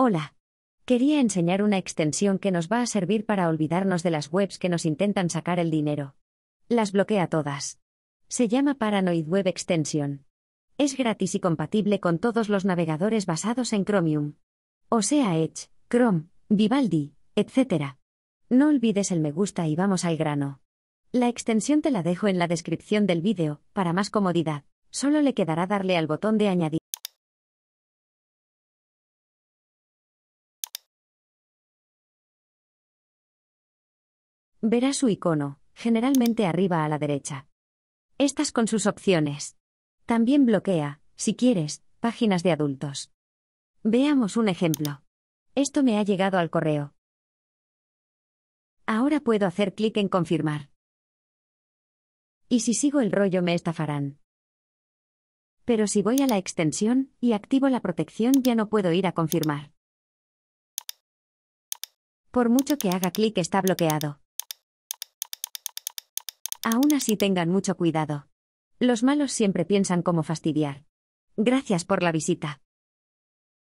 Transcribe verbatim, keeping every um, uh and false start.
Hola. Quería enseñar una extensión que nos va a servir para olvidarnos de las webs que nos intentan sacar el dinero. Las bloquea todas. Se llama Paranoid Web Extension. Es gratis y compatible con todos los navegadores basados en Chromium. O sea, Edge, Chrome, Vivaldi, etcétera. No olvides el me gusta y vamos al grano. La extensión te la dejo en la descripción del vídeo, para más comodidad. Solo le quedará darle al botón de añadir. Verás su icono, generalmente arriba a la derecha. Estas con sus opciones. También bloquea, si quieres, páginas de adultos. Veamos un ejemplo. Esto me ha llegado al correo. Ahora puedo hacer clic en confirmar. Y si sigo el rollo me estafarán. Pero si voy a la extensión y activo la protección ya no puedo ir a confirmar. Por mucho que haga clic está bloqueado. Aún así tengan mucho cuidado. Los malos siempre piensan cómo fastidiar. Gracias por la visita.